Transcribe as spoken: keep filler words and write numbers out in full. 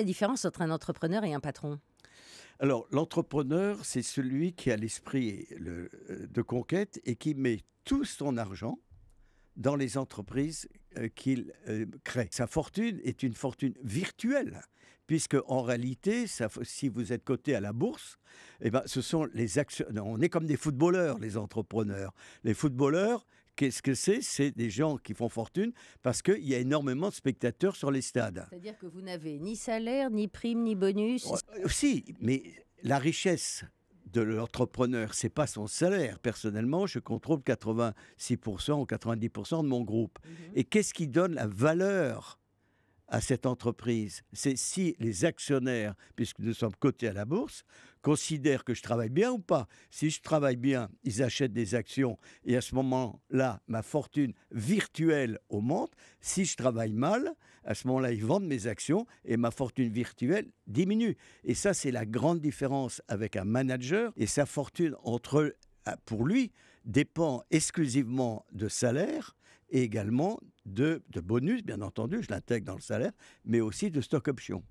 la différence entre un entrepreneur et un patron ? Alors, l'entrepreneur, c'est celui qui a l'esprit de conquête et qui met tout son argent dans les entreprises qu'il crée. Sa fortune est une fortune virtuelle, puisque en réalité, ça, si vous êtes coté à la bourse, eh ben, ce sont les actions. On est comme des footballeurs, les entrepreneurs. Les footballeurs, qu'est-ce que c'est? C'est des gens qui font fortune parce qu'il y a énormément de spectateurs sur les stades. C'est-à-dire que vous n'avez ni salaire, ni prime, ni bonus. Ouais, si, mais la richesse de l'entrepreneur, c'est pas son salaire. Personnellement, je contrôle quatre-vingt-six pour cent ou quatre-vingt-dix pour cent de mon groupe. Mmh. Et qu'est-ce qui donne la valeur à cette entreprise? C'est si les actionnaires, puisque nous sommes cotés à la bourse, considèrent que je travaille bien ou pas. Si je travaille bien, ils achètent des actions et à ce moment-là, ma fortune virtuelle augmente. Si je travaille mal, à ce moment-là, ils vendent mes actions et ma fortune virtuelle diminue. Et ça, c'est la grande différence avec un manager et sa fortune entre, pour lui dépend exclusivement de salaire et également de, de bonus, bien entendu, je l'intègre dans le salaire, mais aussi de stock option.